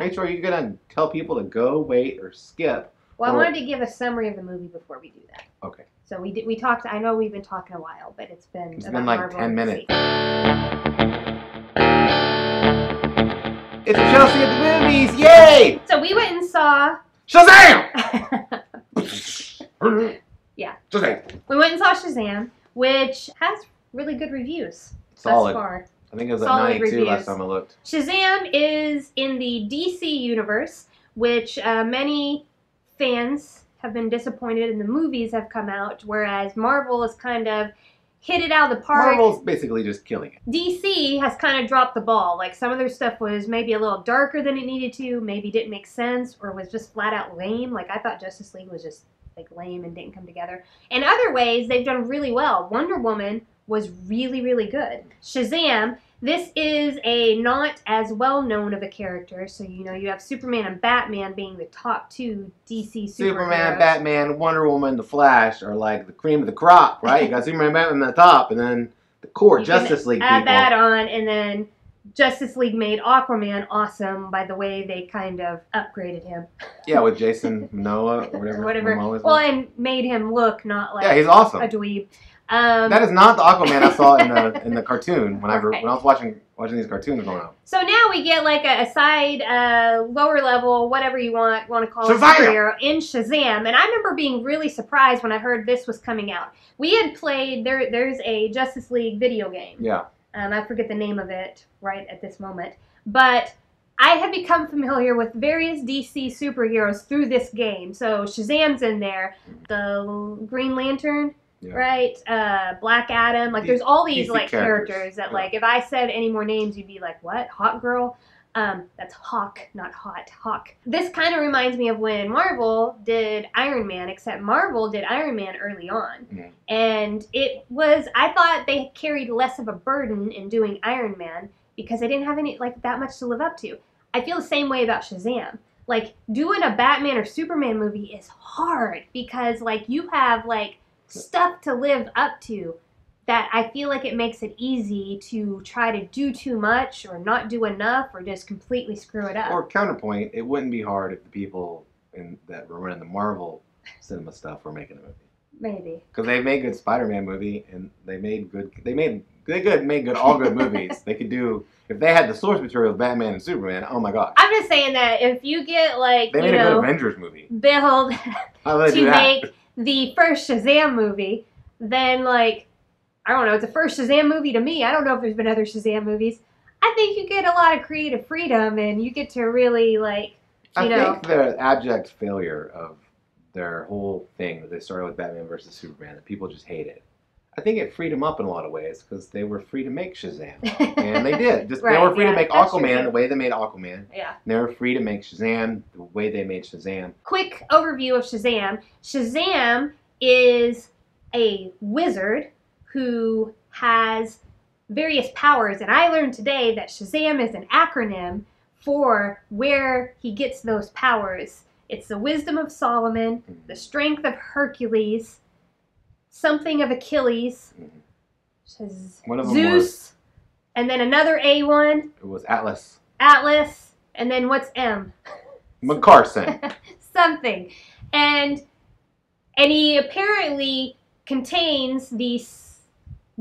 Yeah. Rachel, are you going to tell people to go, wait, or skip? Well, I wanted to give a summary of the movie before we do that. Okay. So we talked, I know we've been talking a while, but it's been like 10 minutes. It's Rachelsey at the Movies! Yay! So we went and saw... Shazam! Yeah. Shazam! We went and saw Shazam, which has really good reviews thus far. I think it was at 92 last time I looked. Shazam is in the DC universe, which many fans have been disappointed in the movies have come out, whereas Marvel has kind of hit it out of the park. Marvel's basically just killing it. DC has kind of dropped the ball. Like, some of their stuff was maybe a little darker than it needed to, maybe didn't make sense, or was just flat out lame. Like, I thought Justice League was just, like, lame and didn't come together. In other ways, they've done really well. Wonder Woman was really, really good. Shazam, this is a not as well known of a character, so you know you have Superman and Batman being the top two DC superheroes. Superman, Batman, Wonder Woman, The Flash are like the cream of the crop, right? You got Superman, Batman at the top, and then the core Justice League people. Add that on, and then Justice League made Aquaman awesome by the way they kind of upgraded him. Yeah, with Jason Momoa or whatever. Well, and made him look not like he's awesome. A dweeb. That is not the Aquaman I saw in the cartoon when I was watching these cartoons going on. So now we get like a side, lower level, whatever you want to call it, superhero in Shazam. And I remember being really surprised when I heard this was coming out. We had played there's a Justice League video game. Yeah. I forget the name of it right at this moment, but I have become familiar with various DC superheroes through this game. So Shazam's in there, the Green Lantern. Yeah. Right, Black Adam, like there's all these like characters that like if I said any more names you'd be like, what? Hawk Girl? That's Hawk, not Hot. Hawk. This kind of reminds me of when Marvel did Iron Man, except Marvel did Iron Man early on. Mm-hmm. And it was, I thought they carried less of a burden in doing Iron Man because they didn't have any like that much to live up to. I feel the same way about Shazam. Like doing a Batman or Superman movie is hard because like you have like stuff to live up to that I feel like it makes it easy to try to do too much or not do enough or just completely screw it up. Or counterpoint, it wouldn't be hard if the people that were running the Marvel cinema stuff were making a movie. Maybe. Because they made good Spider-Man movie and they made good all good movies. They could do if they had the source material of Batman and Superman, oh my god. I'm just saying that if you get like they made a good Avengers movie. Build to make the first Shazam movie, then like, I don't know, it's the first Shazam movie to me. I don't know if there's been other Shazam movies. I think you get a lot of creative freedom and you get to really like, I think the abject failure of their whole thing that they started with Batman versus Superman, that people just hate it. I think it freed them up in a lot of ways because they were free to make Shazam. And they did. They were free to make Aquaman the way they made Aquaman. Yeah. And they were free to make Shazam the way they made Shazam. Quick overview of Shazam. Shazam is a wizard who has various powers. And I learned today that Shazam is an acronym for where he gets those powers. It's the wisdom of Solomon, the strength of Hercules, something of Achilles, one of Zeus, was, and then another A one. It was Atlas. Atlas, and then what's M? McCarson. Something, and he apparently contains these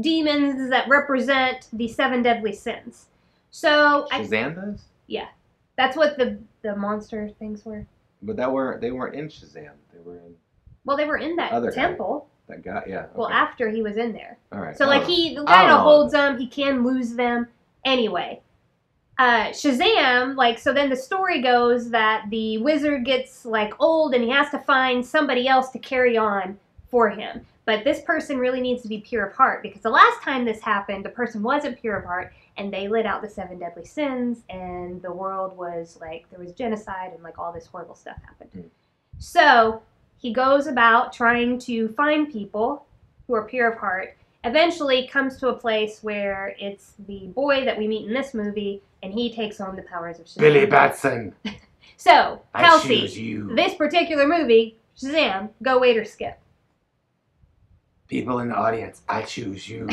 demons that represent the 7 deadly sins. So Shazam does. Yeah, that's what the monster things were. But they weren't in Shazam. They were in. Well, they were in that other temple. Guy. That guy, yeah. Okay. Well, after he was in there. All right. So, like, he kind of holds them. He can lose them. Anyway, Shazam, like, so then the story goes that the wizard gets, like, old and he has to find somebody else to carry on for him. But this person really needs to be pure of heart because the last time this happened, the person wasn't pure of heart and they lit out the 7 deadly sins and the world was, like, there was genocide and, like, all this horrible stuff happened. Mm. So he goes about trying to find people who are pure of heart, eventually comes to a place where it's the boy that we meet in this movie, and he takes on the powers of Shazam. Billy Batson. So, Kelsey, this particular movie, Shazam, go wait or skip. People in the audience, I choose you.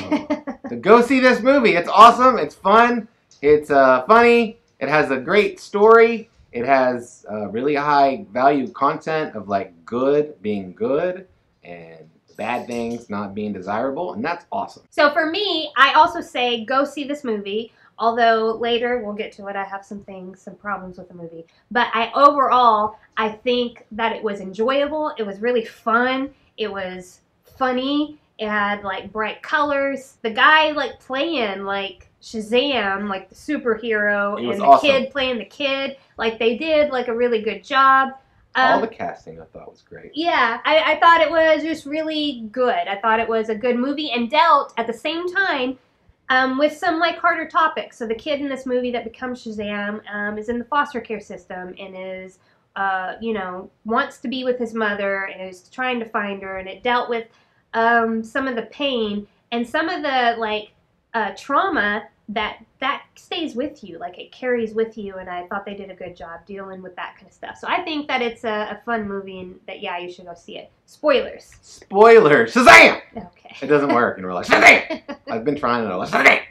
So go see this movie. It's awesome. It's fun. It's funny. It has a great story. It has really high value content of like good being good and bad things not being desirable, and that's awesome. So for me, I also say go see this movie, although later we'll get to it. I have some things, some problems with the movie. But I think that it was enjoyable. It was really fun. It was funny. It had like bright colors. The guy like playing like Shazam, like the superhero, and the kid playing the kid. Like they did like a really good job. All the casting I thought was great. Yeah, I thought it was just really good. I thought it was a good movie and dealt at the same time with some like harder topics. So the kid in this movie that becomes Shazam is in the foster care system and is, you know, wants to be with his mother and is trying to find her. And it dealt with some of the pain and some of the like trauma that stays with you, like it carries with you, and I thought they did a good job dealing with that kind of stuff. So I think that it's a fun movie and that, yeah, you should go see it. Spoilers. Spoilers. Shazam! Okay. It doesn't work in real life. Shazam! I've been trying to Shazam!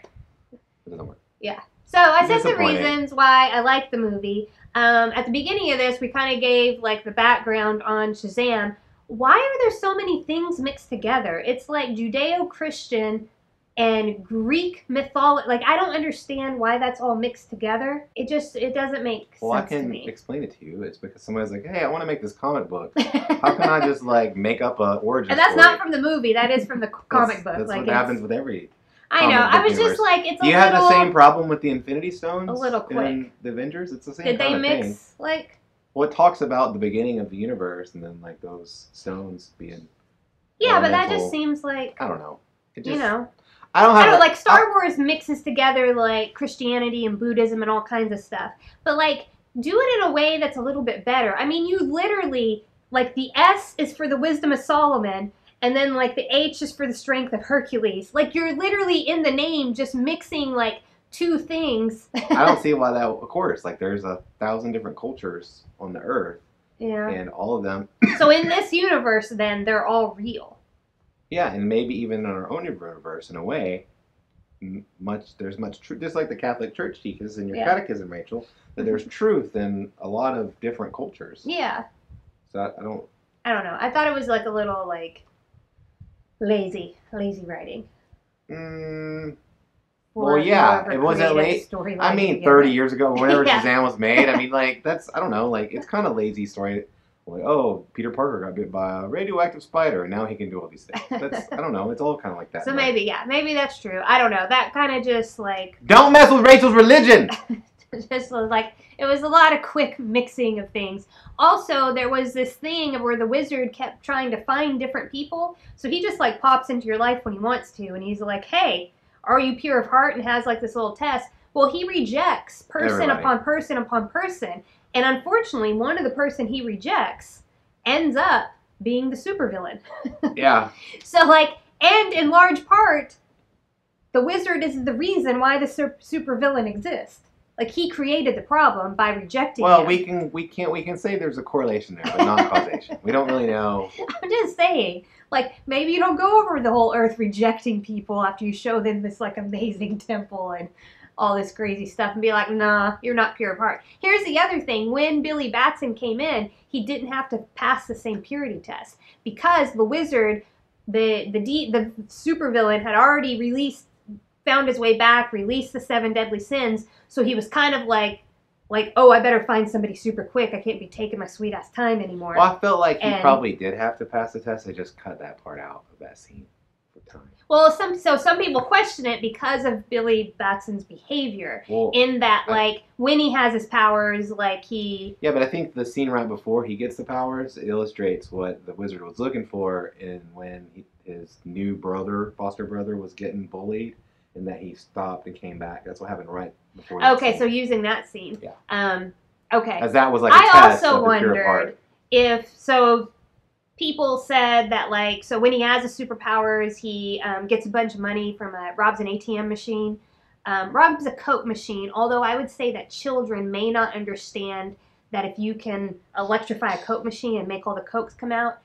It doesn't work. Yeah. So I said the reasons why I like the movie. At the beginning of this, we kind of gave like the background on Shazam. Why are there so many things mixed together? It's like Judeo-Christian and Greek mythology. Like, I don't understand why that's all mixed together. It just, it doesn't make sense. Well, I can explain it to you. It's because somebody's like, hey, I want to make this comic book. How can I just, like, make up an origin And that's story? Not from the movie. That is from the comic book. That's like, what happens with every comic book I was universe. Just like, it's a little... You had the same problem with the Infinity Stones? A little quick. And the Avengers? It's the same kind of thing. Like... Well, it talks about the beginning of the universe and then, like, those stones being... Yeah, but that just seems like... I don't know. It just, you know... I don't know, like Star Wars mixes together like Christianity and Buddhism and all kinds of stuff. But like, do it in a way that's a little bit better. I mean, you literally, like the S is for the wisdom of Solomon, and then like the H is for the strength of Hercules. Like you're literally in the name just mixing like two things. I don't see why that, of course, like there's 1,000 different cultures on the earth. Yeah. And all of them. So in this universe then, they're all real. Yeah, and maybe even in our own universe, in a way, there's much truth. Just like the Catholic Church teaches in your catechism, Rachel, that there's truth in a lot of different cultures. Yeah. So I don't know. I thought it was like a little like lazy writing. Well, yeah, it wasn't late. I mean, 30 years ago, whenever Shazam was made, I mean, like that's I don't know, like it's kind of lazy story. Like, oh, Peter Parker got bit by a radioactive spider, and now he can do all these things. That's, I don't know. It's all kind of like that. So right? Maybe, yeah. Maybe that's true. I don't know. That kind of just, like... Don't mess with Rachel's religion! Just, like, it was a lot of quick mixing of things. Also, there was this thing where the wizard kept trying to find different people. So he just, like, pops into your life when he wants to, and he's like, hey, are you pure of heart? And has, like, this little test. Well, he rejects person upon person upon person. And unfortunately, one of the person he rejects ends up being the supervillain. Yeah. So, like, and in large part, the wizard is the reason why the supervillain exists. Like, he created the problem by rejecting him. Well, we can say there's a correlation there, but not causation. We don't really know. I'm just saying, like, maybe you don't go over the whole earth rejecting people after you show them this, like, amazing temple and... all this crazy stuff and be like, nah, you're not pure of heart. Here's the other thing. When Billy Batson came in, he didn't have to pass the same purity test because the wizard, the supervillain had already found his way back, released the 7 deadly sins. So he was kind of like, oh, I better find somebody super quick. I can't be taking my sweet ass time anymore. Well, I felt like he probably did have to pass the test. They just cut that part out of that scene. Well, some people question it because of Billy Batson's behavior. Well, in that, like, when he has his powers, like, he... Yeah, but I think the scene right before he gets the powers illustrates what the wizard was looking for in when his new brother, foster brother, was getting bullied, and that he stopped and came back. That's what happened right before that scene. So using that scene. Yeah. Okay. As that was, like, a test of the pure heart. People said that, like, so when he has his superpowers, he gets a bunch of money from robs an ATM machine, robs a Coke machine, although I would say that children may not understand that if you can electrify a Coke machine and make all the Cokes come out,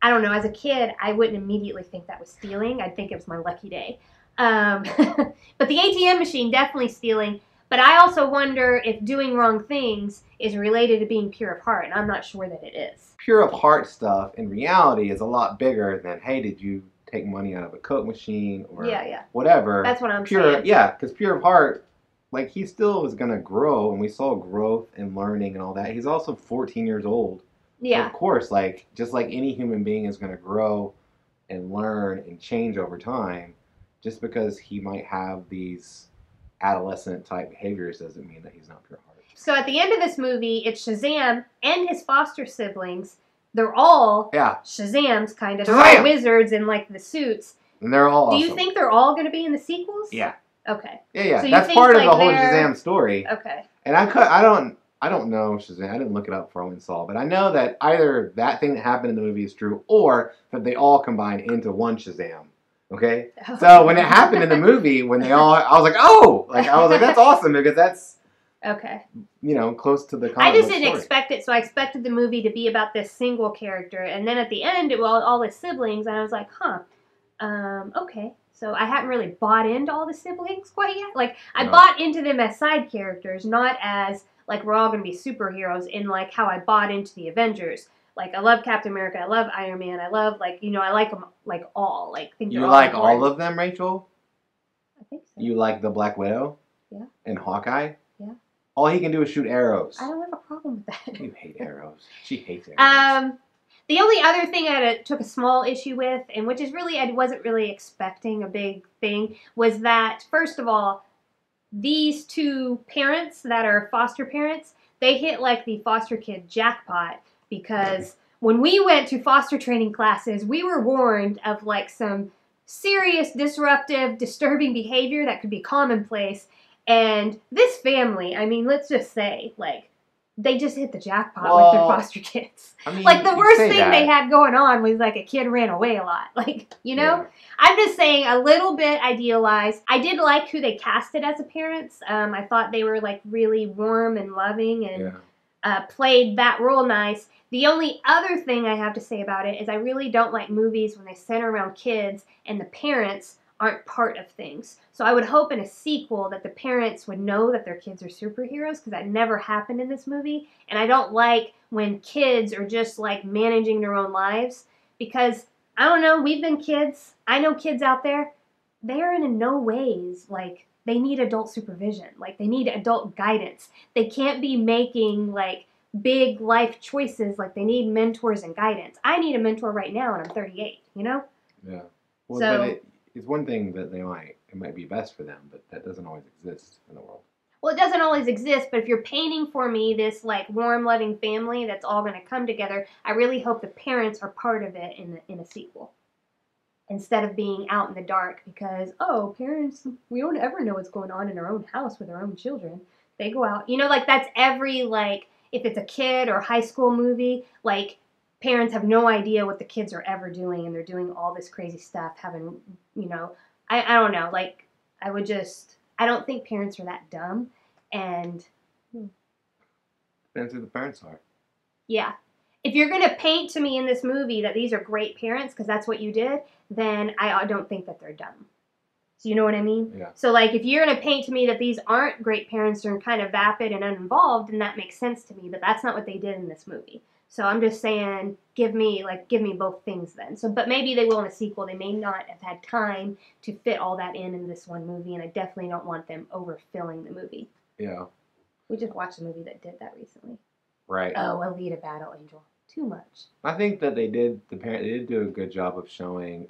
I don't know, as a kid, I wouldn't immediately think that was stealing. I'd think it was my lucky day. But the ATM machine, definitely stealing. But I also wonder if doing wrong things is related to being pure of heart, and I'm not sure that it is. Pure of heart stuff in reality is a lot bigger than, hey, did you take money out of a Coke machine or whatever. That's what I'm saying. Yeah, because pure of heart, like, he still was going to grow, and we saw growth and learning and all that. He's also 14 years old. Yeah. So of course, like, just like any human being is going to grow and learn and change over time, just because he might have these adolescent-type behaviors doesn't mean that he's not pure of heart. So at the end of this movie, it's Shazam and his foster siblings. They're all Shazams, kind of. Shazam! Wizards in, like, the suits. And they're all awesome. Do you think they're all going to be in the sequels? Yeah. Okay. Yeah, yeah. So that's part of, like, the whole Shazam story. Okay. And I don't know Shazam. I didn't look it up for when Saul, but I know that either that thing that happened in the movie is true, or that they all combine into one Shazam. Okay? Oh. So when it happened in the movie, when they all, I was like, oh! Like, I was like, that's awesome, because that's... Okay. You know, close to the comic I just didn't story. Expect it, so I expected the movie to be about this single character, and then at the end, it was all his siblings, and I was like, huh, okay. So I hadn't really bought into all the siblings quite yet. Like, I bought into them as side characters, not as, like, we're all going to be superheroes, in, like, how I bought into the Avengers. Like, I love Captain America, I love Iron Man, I love, like, you know, I like them, like, all. Like, think you like all of them, Rachel? I think so. You like the Black Widow? Yeah. And Hawkeye? Yeah. All he can do is shoot arrows. I don't have a problem with that. You hate arrows. She hates arrows. The only other thing I took a small issue with, and which is really, I wasn't really expecting a big thing, was that, first of all, these two parents that are foster parents, they hit, like, the foster kid jackpot, because when we went to foster training classes, we were warned of, like, some serious, disruptive, disturbing behavior that could be commonplace. And this family, I mean, let's just say, like, they just hit the jackpot with their foster kids. I mean, like, the worst thing they had going on was, like, a kid ran away a lot. Like, you know? Yeah. I'm just saying, a little bit idealized. I did like who they casted as the parents. I thought they were, like, really warm and loving and played that role nice. The only other thing I have to say about it is I really don't like movies when they center around kids and the parents aren't part of things. So I would hope in a sequel that the parents would know that their kids are superheroes, because that never happened in this movie. And I don't like when kids are just, like, managing their own lives, because, I don't know, we've been kids. I know kids out there. They're in no ways, like, they need adult supervision. Like, they need adult guidance. They can't be making, like, big life choices. Like, they need mentors and guidance. I need a mentor right now, and I'm 38, you know? Yeah. Well, so... But it's one thing that it might be best for them, but that doesn't always exist in the world. Well, it doesn't always exist, but if you're painting for me this, like, warm, loving family that's all going to come together, I really hope the parents are part of it in a sequel, instead of being out in the dark because, oh, parents, we don't ever know what's going on in our own house with our own children. They go out. You know, like, that's every, like, if it's a kid or high school movie, like, parents have no idea what the kids are ever doing, and they're doing all this crazy stuff, having, you know, I don't know, like, I don't think parents are that dumb, and... Depends who the parents are. Yeah. If you're going to paint to me in this movie that these are great parents, because that's what you did, then I don't think that they're dumb. So you know what I mean? Yeah. So, like, if you're going to paint to me that these aren't great parents, they're kind of vapid and uninvolved, then that makes sense to me, but that's not what they did in this movie. So I'm just saying, give me both things then. So, but maybe they will in a sequel. They may not have had time to fit all that in this one movie, and I definitely don't want them overfilling the movie. Yeah. We just watched a movie that did that recently. Right. Oh, Alita Battle Angel. Too much. I think that they did do a good job of showing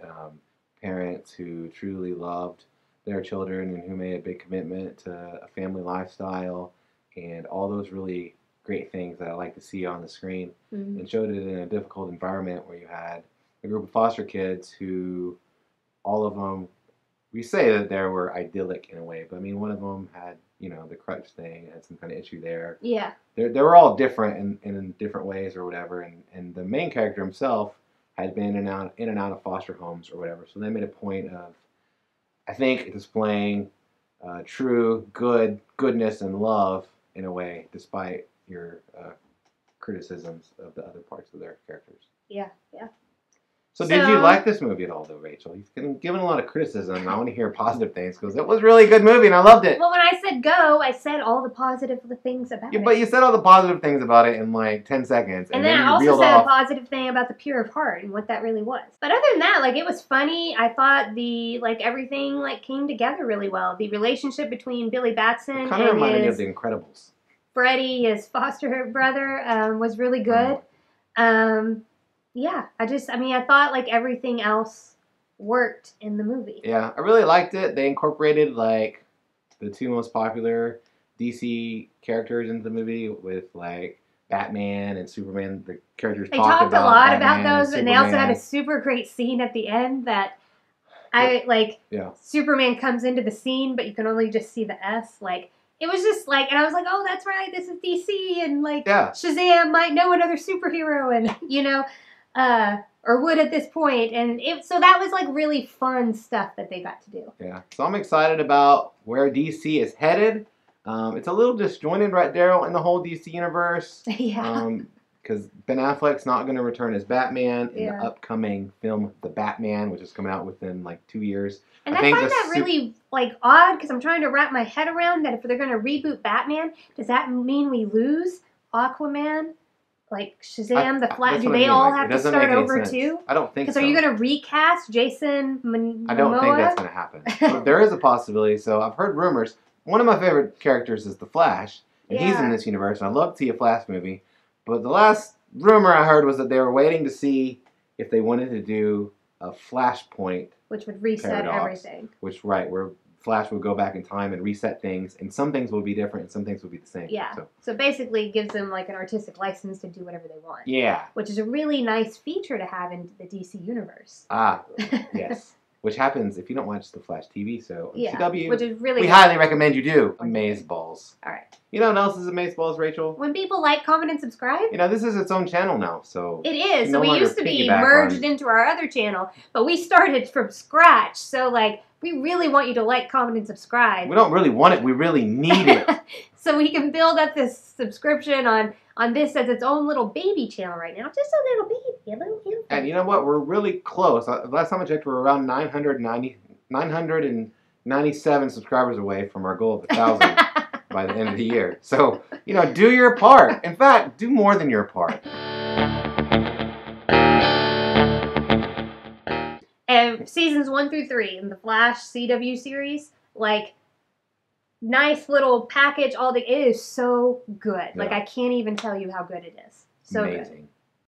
parents who truly loved their children and who made a big commitment to a family lifestyle and all those really great things that I like to see on the screen, and showed it in a difficult environment where you had a group of foster kids who, all of them, we say that they were idyllic in a way, but I mean, one of them had, you know, the crutch thing, had some kind of issue there. Yeah. They were all different in different ways or whatever, and the main character himself had been in and out of foster homes or whatever, so they made a point of, I think, displaying true goodness and love in a way, despite your criticisms of the other parts of their characters. Yeah, yeah. So did you like this movie at all, though, Rachel? You've been given a lot of criticism. I want to hear positive things because it was a really good movie and I loved it. Well, when I said go, I said all the positive things about it. But you said all the positive things about it in like 10 seconds. And then I also said a positive thing about the pure of heart and what that really was. But other than that, like, it was funny. I thought everything came together really well. The relationship between Billy Batson and kind of reminded me of The Incredibles. Freddie, his foster brother, was really good. Yeah, I thought everything else worked in the movie. Yeah, I really liked it. They incorporated the two most popular DC characters into the movie with Batman and Superman. The characters talked a lot about those, and they also had a super great scene at the end that Superman comes into the scene, but you can only just see the S. It was just and I was like, oh, that's right, this is DC, and Shazam might know another superhero, and or would at this point, and so that was really fun stuff that they got to do. Yeah, so I'm excited about where DC is headed. It's a little disjointed right there in the whole DC universe. Yeah. Because Ben Affleck's not going to return as Batman in the upcoming film, The Batman, which is coming out within 2 years. And I find that really odd because I'm trying to wrap my head around that if they're going to reboot Batman, does that mean we lose Aquaman? Shazam, The Flash, do they all have to start over too? I don't think so. Because are you going to recast Jason Momoa? I don't think that's going to happen. But there is a possibility. So I've heard rumors. One of my favorite characters is The Flash, and he's in this universe, and I love to see a Flash movie. But the last rumor I heard was that they were waiting to see if they wanted to do a Flashpoint, which would reset everything. Where Flash would go back in time and reset things, and some things will be different, and some things will be the same. Yeah. So basically, it gives them an artistic license to do whatever they want. Yeah. Which is a really nice feature to have in the DC universe. Ah, yes. Which happens if you don't watch the Flash TV, so CW, which is really highly recommend you do. Amazeballs. All right. You know what else is Amazeballs, Rachel? When people like, comment, and subscribe. You know, this is its own channel now, so. It is. So we used to be merged into our other channel, but we started from scratch. So, we really want you to like, comment, and subscribe. We don't really want it. We really need it. So we can build up this subscription on this as its own little baby channel right now. Just a little baby, a little infant. And you know what? We're really close. Last time I checked, we're around 997 subscribers away from our goal of 1,000 by the end of the year. So, do your part. In fact, do more than your part. And seasons 1 through 3 in the Flash CW series, nice little package. It is so good. Yeah. I can't even tell you how good it is. So amazing. Good.